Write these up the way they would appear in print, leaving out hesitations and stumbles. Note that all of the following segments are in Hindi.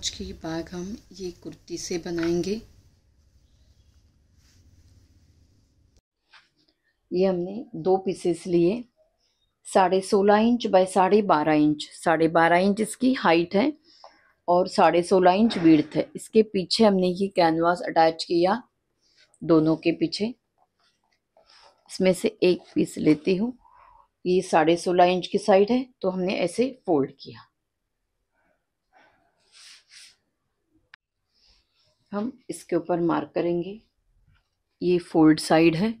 आज की बाग हम ये कुर्ती से बनाएंगे। ये हमने दो पीसेस लिए, 16.5 इंच बाय 12.5 इंच। 12.5 इंच इसकी हाइट है और 16.5 इंच विड्थ है। इसके पीछे हमने ये कैनवास अटैच किया दोनों के पीछे। इसमें से एक पीस लेती हूँ। ये 16.5 इंच की साइड है तो हमने ऐसे फोल्ड किया। हम इसके ऊपर मार्क करेंगे। ये फोल्ड साइड है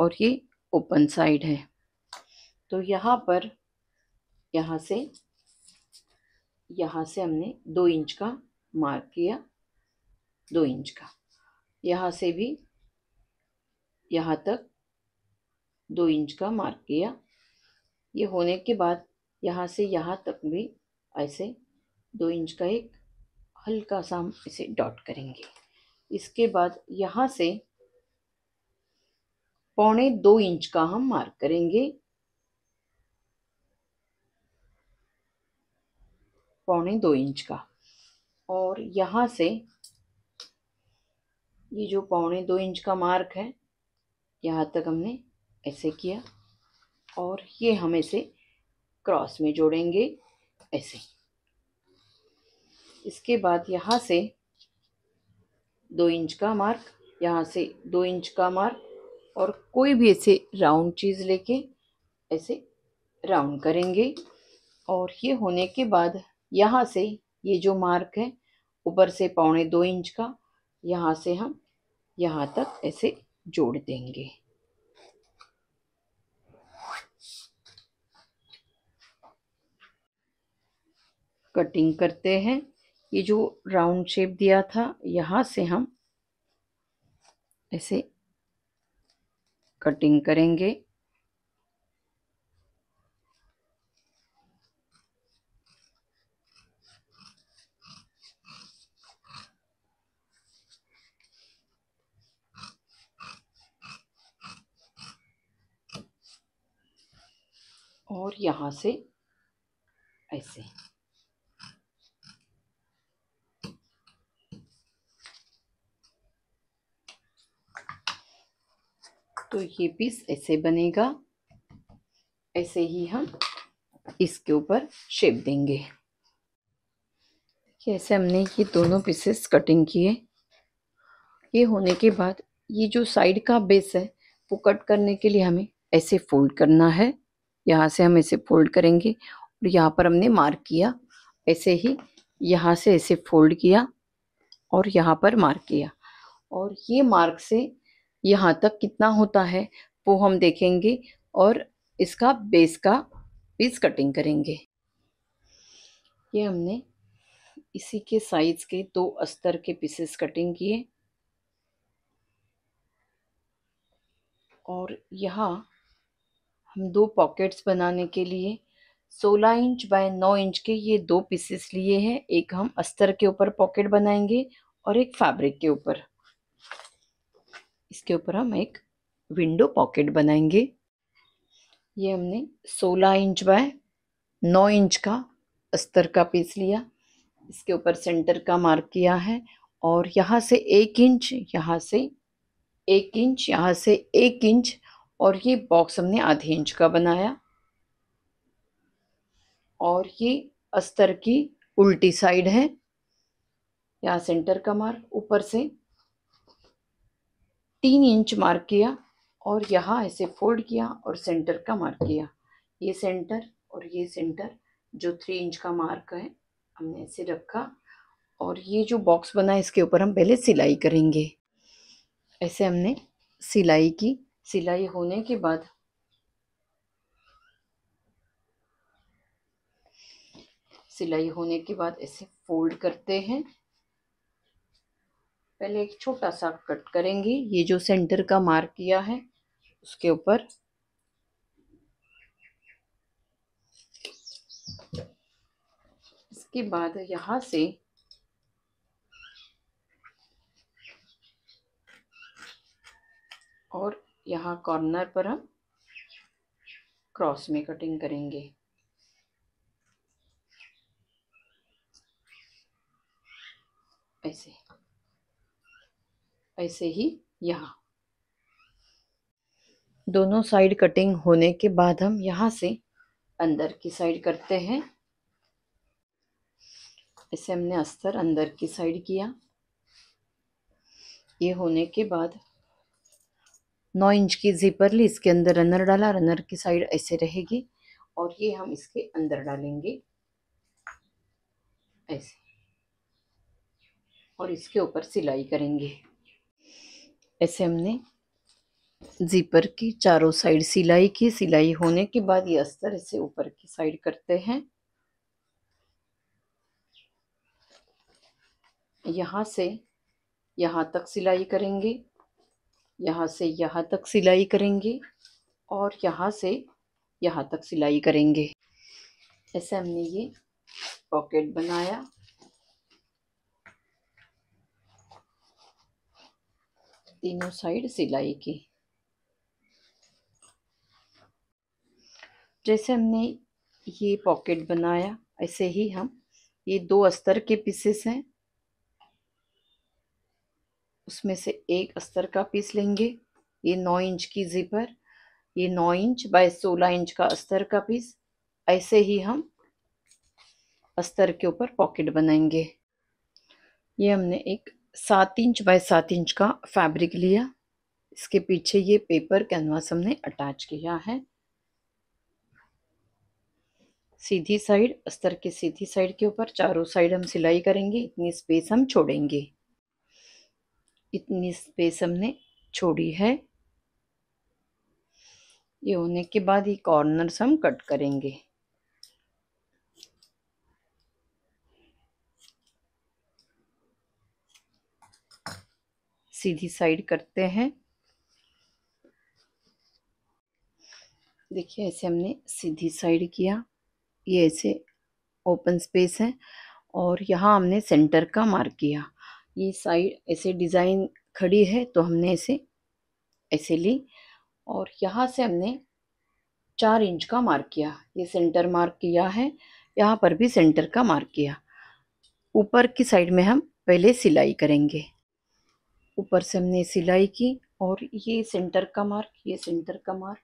और ये ओपन साइड है। तो यहाँ पर यहाँ से हमने 2 इंच का मार्क किया, 2 इंच का। यहाँ से भी यहाँ तक 2 इंच का मार्क किया। ये होने के बाद यहाँ से यहाँ तक भी ऐसे 2 इंच का एक हल्का सा हम इसे डॉट करेंगे। इसके बाद यहाँ से 0.25 इंच का हम मार्क करेंगे। 0.25 इंच का। और यहाँ से ये जो 0.25 इंच का मार्क है यहाँ तक हमने ऐसे किया और ये हम ऐसे क्रॉस में जोड़ेंगे ऐसे। इसके बाद यहाँ से 2 इंच का मार्क, यहाँ से 2 इंच का मार्क और कोई भी ऐसे राउंड चीज़ लेके ऐसे राउंड करेंगे। और ये होने के बाद यहाँ से ये जो मार्क है ऊपर से 0.25 इंच का, यहाँ से हम यहाँ तक ऐसे जोड़ देंगे। कटिंग करते हैं। ये जो राउंड शेप दिया था यहाँ से हम ऐसे कटिंग करेंगे। और यहाँ से ऐसे तो ये पीस ऐसे बनेगा। ऐसे ही हम इसके ऊपर शेप देंगे। ऐसे हमने ये दोनों पीसेस कटिंग किए। ये होने के बाद ये जो साइड का बेस है वो कट करने के लिए हमें ऐसे फोल्ड करना है। यहाँ से हम ऐसे फोल्ड करेंगे और यहाँ पर हमने मार्क किया। ऐसे ही यहाँ से ऐसे फोल्ड किया और यहाँ पर मार्क किया। और ये मार्क से यहाँ तक कितना होता है वो हम देखेंगे और इसका बेस का पीस कटिंग करेंगे। ये हमने इसी के साइज के 2 अस्तर के पीसेस कटिंग किए। और यहाँ हम 2 पॉकेट्स बनाने के लिए 16 इंच बाय 9 इंच के ये 2 पीसेस लिए हैं। एक हम अस्तर के ऊपर पॉकेट बनाएंगे और एक फैब्रिक के ऊपर। इसके ऊपर हम एक विंडो पॉकेट बनाएंगे। ये हमने 16 इंच बाय 9 इंच का अस्तर का पीस लिया। इसके ऊपर सेंटर का मार्क किया है और यहाँ से 1 इंच, यहाँ से 1 इंच, यहाँ से 1 इंच। और ये बॉक्स हमने आधे इंच का बनाया। और ये अस्तर की उल्टी साइड है। यहाँ सेंटर का मार्क, ऊपर से 3 इंच मार्क किया और यहाँ ऐसे फोल्ड किया और सेंटर का मार्क किया। ये सेंटर और ये सेंटर जो 3 इंच का मार्क है हमने ऐसे रखा। और ये जो बॉक्स बना है इसके ऊपर हम पहले सिलाई करेंगे। ऐसे हमने सिलाई की। सिलाई होने के बाद ऐसे फोल्ड करते हैं। पहले एक छोटा सा कट करेंगे। ये जो सेंटर का मार्क किया है उसके ऊपर इसके बाद यहाँ से और यहाँ कॉर्नर पर हम क्रॉस में कटिंग करेंगे। ऐसे ही यहाँ दोनों साइड कटिंग होने के बाद हम यहाँ से अंदर की साइड करते हैं। ऐसे हमने अस्तर अंदर की साइड किया। ये होने के बाद 9 इंच की जिपर ली, इसके अंदर रनर डाला, रनर की साइड ऐसे रहेगी और ये हम इसके अंदर डालेंगे ऐसे और इसके ऊपर सिलाई करेंगे। ऐसे हमने जिपर की चारों साइड सिलाई की। सिलाई होने के बाद ये अस्तर ऐसे ऊपर की साइड करते हैं। यहाँ से यहाँ तक सिलाई करेंगे, यहाँ से यहाँ तक सिलाई करेंगे और यहाँ से यहाँ तक सिलाई करेंगे। ऐसे हमने ये पॉकेट बनाया। तीनों साइड सिलाई की। जैसे हमने ये पॉकेट बनाया ऐसे ही हम ये 2 अस्तर के पीसेस हैं, उसमें से एक अस्तर का पीस लेंगे। ये 9 इंच की जिपर, ये 9 इंच बाय 16 इंच का अस्तर का पीस। ऐसे ही हम अस्तर के ऊपर पॉकेट बनाएंगे। ये हमने एक 7 इंच बाय 7 इंच का फैब्रिक लिया, इसके पीछे ये पेपर कैनवास हमने अटैच किया है। सीधी साइड अस्तर के सीधी साइड के ऊपर चारों साइड हम सिलाई करेंगे। इतनी स्पेस हम छोड़ेंगे, इतनी स्पेस हमने छोड़ी है। ये होने के बाद ये कॉर्नर्स हम कट करेंगे। सीधी साइड करते हैं। देखिए ऐसे हमने सीधी साइड किया। ये ऐसे ओपन स्पेस है और यहाँ हमने सेंटर का मार्क किया। ये साइड ऐसे डिज़ाइन खड़ी है तो हमने ऐसे ऐसे ली और यहाँ से हमने 4 इंच का मार्क किया। ये सेंटर मार्क किया है, यहाँ पर भी सेंटर का मार्क किया। ऊपर की साइड में हम पहले सिलाई करेंगे। ऊपर से हमने सिलाई की और ये सेंटर का मार्क, ये सेंटर का मार्क,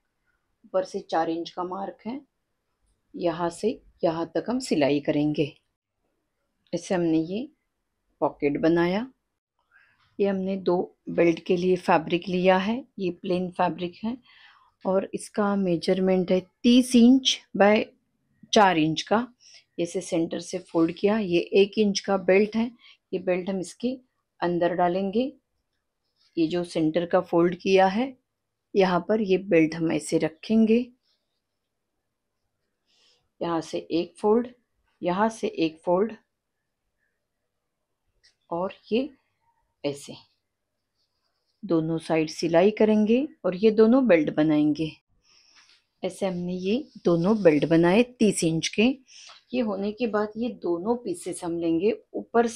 ऊपर से 4 इंच का मार्क है। यहाँ से यहाँ तक हम सिलाई करेंगे। ऐसे हमने ये पॉकेट बनाया। ये हमने 2 बेल्ट के लिए फैब्रिक लिया है। ये प्लेन फैब्रिक है और इसका मेजरमेंट है 30 इंच बाय 4 इंच का। इसे सेंटर से फोल्ड किया। ये 1 इंच का बेल्ट है, ये बेल्ट हम इसके अंदर डालेंगे। ये जो सेंटर का फोल्ड किया है यहाँ पर ये बेल्ट हम ऐसे रखेंगे। यहाँ से एक फोल्ड, यहाँ से एक फोल्ड और ये ऐसे दोनों साइड सिलाई करेंगे और ये दोनों बेल्ट बनाएंगे। ऐसे हमने ये दोनों बेल्ट बनाए 30 इंच के। ये होने के बाद ये दोनों पीसेस हम लेंगे। ऊपर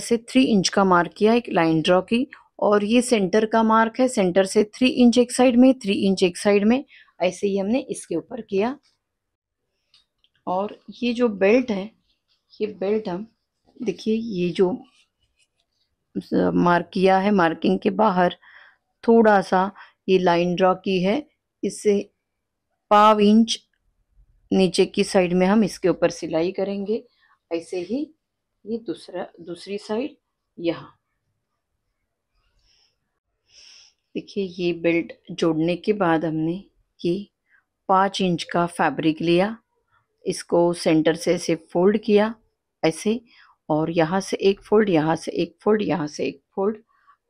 से 3 इंच का मार्क किया, एक लाइन ड्रॉ की और ये सेंटर का मार्क है। सेंटर से 3 इंच एक साइड में, 3 इंच एक साइड में, ऐसे ही हमने इसके ऊपर किया। और ये जो बेल्ट है, ये बेल्ट हम देखिए ये जो मार्क किया है, मार्किंग के बाहर थोड़ा सा ये लाइन ड्रॉ की है, इससे 1/4 इंच नीचे की साइड में हम इसके ऊपर सिलाई करेंगे। ऐसे ही ये दूसरी साइड यहाँ देखिए। ये बेल्ट जोड़ने के बाद हमने ये 5 इंच का फैब्रिक लिया, इसको सेंटर से ऐसे फोल्ड किया ऐसे और यहाँ से एक फोल्ड, यहाँ से एक फोल्ड, यहाँ से एक फोल्ड,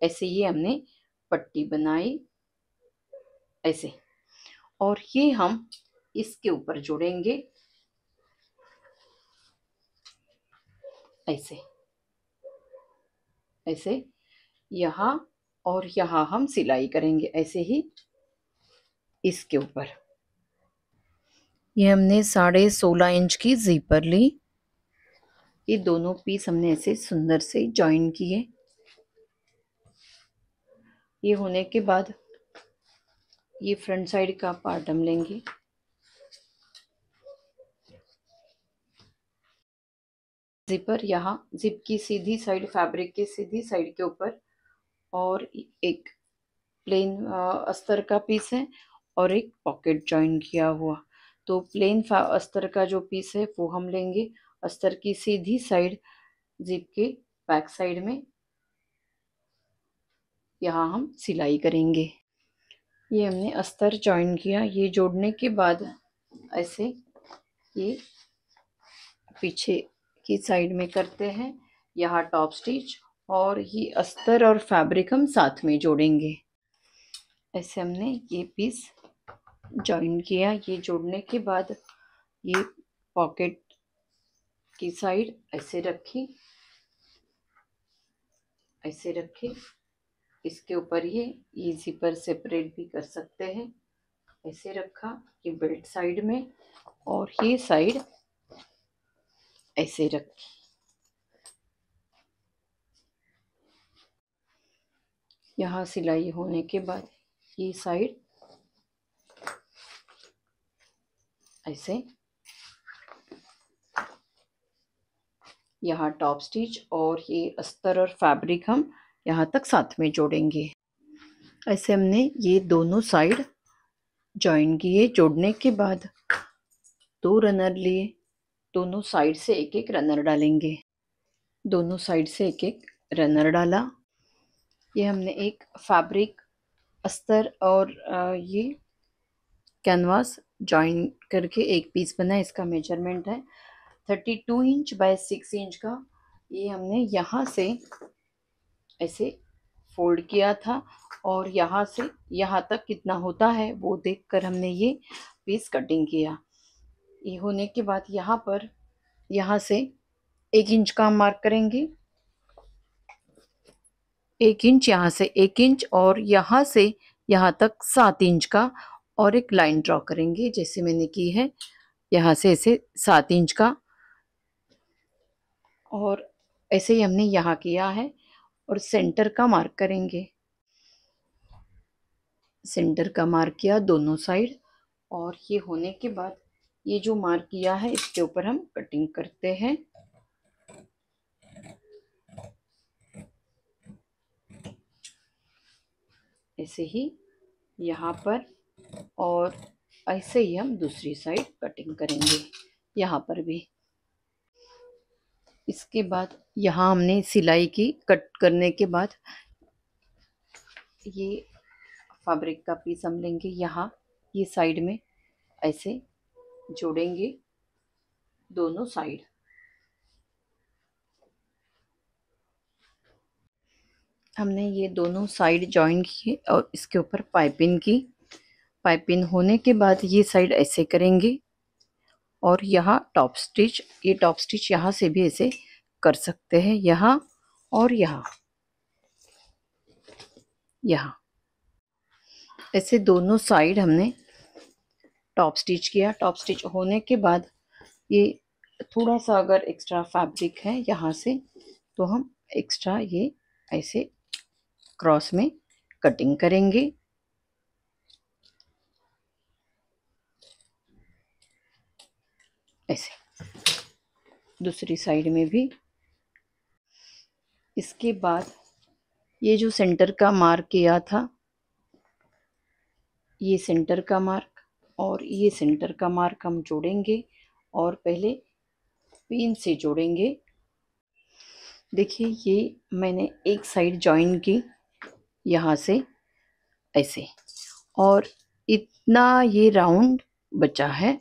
ऐसे ये हमने पट्टी बनाई ऐसे और ये हम इसके ऊपर जोड़ेंगे ऐसे ऐसे। यहाँ और यहाँ हम सिलाई करेंगे ऐसे ही इसके ऊपर। ये हमने 16.5 इंच की जीपर ली। ये दोनों पीस हमने ऐसे सुंदर से जॉइन किए। ये होने के बाद ये फ्रंट साइड का पार्ट हम लेंगे। जिपर यहाँ, जिप की सीधी साइड, फैब्रिक की सीधी साइड के ऊपर और एक प्लेन अस्तर का पीस है और एक पॉकेट जॉइन किया हुआ। तो प्लेन अस्तर का जो पीस है वो हम लेंगे, अस्तर की सीधी साइड जिप के बैक साइड में यहाँ हम सिलाई करेंगे। ये हमने अस्तर जॉइन किया, ये जोड़ने के बाद ऐसे ये पीछे की साइड में करते हैं यहाँ टॉप स्टिच, और ये अस्तर और फैब्रिक हम साथ में जोड़ेंगे। ऐसे हमने ये पीस जॉइन किया, ये जोड़ने के बाद ये पॉकेट की साइड ऐसे रखी, इसके ऊपर ये इजी पर सेपरेट भी कर सकते हैं। ऐसे रखा ये बेल्ट साइड में और ये साइड ऐसे रखी। यहाँ सिलाई होने के बाद ये साइड ऐसे यहाँ टॉप स्टिच और ये अस्तर और फैब्रिक हम यहाँ तक साथ में जोड़ेंगे। ऐसे हमने ये दोनों साइड जॉइन किए। जोड़ने के बाद दो रनर लिए, दोनों साइड से एक एक रनर डालेंगे। दोनों साइड से एक एक रनर डाला। ये हमने एक फैब्रिक अस्तर और ये कैनवास जॉइन करके एक पीस बना, इसका मेजरमेंट है 32 इंच बाय 6 इंच का। ये हमने यहाँ से ऐसे फोल्ड किया था और यहाँ से यहाँ तक कितना होता है वो देखकर हमने ये पीस कटिंग किया। ये होने के बाद यहाँ पर यहाँ से 1 इंच का मार्क करेंगे, 1 इंच यहाँ से 1 इंच और यहाँ से यहाँ तक 7 इंच का, और एक लाइन ड्रॉ करेंगे जैसे मैंने की है। यहाँ से ऐसे 7 इंच का और ऐसे ही हमने यहाँ किया है, और सेंटर का मार्क करेंगे। सेंटर का मार्क किया दोनों साइड, और ये होने के बाद ये जो मार्क किया है इसके ऊपर हम कटिंग करते हैं। ऐसे ही यहाँ पर, और ऐसे ही हम दूसरी साइड कटिंग करेंगे यहाँ पर भी। इसके बाद यहाँ हमने सिलाई की कट करने के बाद ये फैब्रिक का पीस हम लेंगे, यहाँ ये साइड में ऐसे जोड़ेंगे दोनों साइड। हमने ये दोनों साइड जॉइन किए और इसके ऊपर पाइपिंग की। पाइपिंग होने के बाद ये साइड ऐसे करेंगे और यहाँ टॉप स्टिच, ये टॉप स्टिच यहाँ से भी ऐसे कर सकते हैं, यहाँ और यहाँ यहाँ ऐसे दोनों साइड हमने टॉप स्टिच किया। टॉप स्टिच होने के बाद ये थोड़ा सा अगर एक्स्ट्रा फैब्रिक है यहाँ से तो हम एक्स्ट्रा ये ऐसे क्रॉस में कटिंग करेंगे। ऐसे दूसरी साइड में भी। इसके बाद ये जो सेंटर का मार्क किया था, ये सेंटर का मार्क और ये सेंटर का मार्क हम जोड़ेंगे, और पहले पिन से जोड़ेंगे। देखिए ये मैंने एक साइड जॉइन की यहाँ से ऐसे, और इतना ये राउंड बचा है।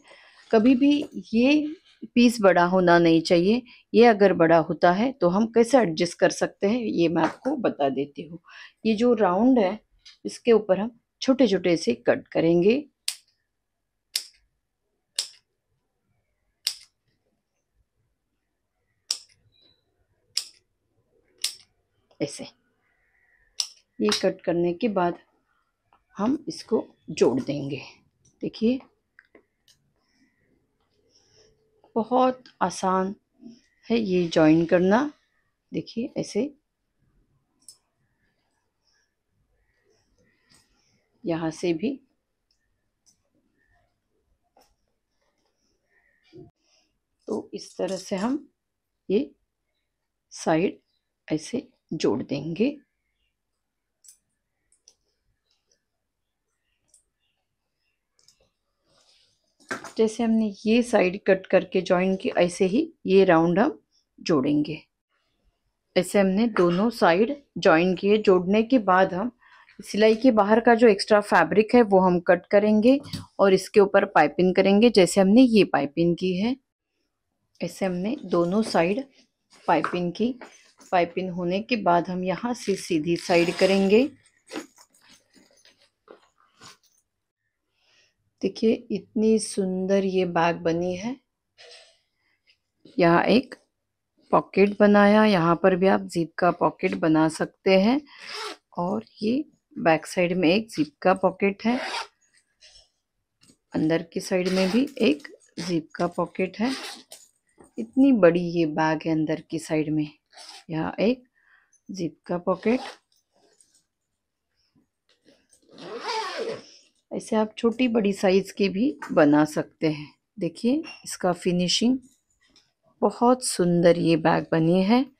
कभी भी ये पीस बड़ा होना नहीं चाहिए, ये अगर बड़ा होता है तो हम कैसे एडजस्ट कर सकते हैं ये मैं आपको बता देती हूँ। ये जो राउंड है इसके ऊपर हम छोटे छोटे से कट करेंगे। ऐसे ये कट करने के बाद हम इसको जोड़ देंगे। देखिए बहुत आसान है ये जॉइन करना। देखिए ऐसे यहाँ से भी तो इस तरह से हम ये साइड ऐसे जोड़ देंगे। लास्ट जैसे हमने ये साइड कट करके जॉइन की, ऐसे ही ये राउंड हम जोड़ेंगे। ऐसे हमने दोनों साइड जॉइन किए। जोड़ने के बाद हम सिलाई के बाहर का जो एक्स्ट्रा फैब्रिक है वो हम कट करेंगे और इसके ऊपर पाइपिंग करेंगे, जैसे हमने ये पाइपिंग की है। ऐसे हमने दोनों साइड पाइपिंग की। पाइपिंग होने के बाद हम यहाँ से सीधी साइड करेंगे। देखिए इतनी सुंदर ये बैग बनी है। यहाँ एक पॉकेट बनाया, यहाँ पर भी आप जिप का पॉकेट बना सकते हैं और ये बैक साइड में एक जिप का पॉकेट है, अंदर की साइड में भी एक जिप का पॉकेट है। इतनी बड़ी ये बैग है अंदर की साइड में, यहाँ एक जिप का पॉकेट। ऐसे आप छोटी बड़ी साइज के भी बना सकते हैं। देखिए इसका फिनिशिंग, बहुत सुंदर ये बैग बनी है।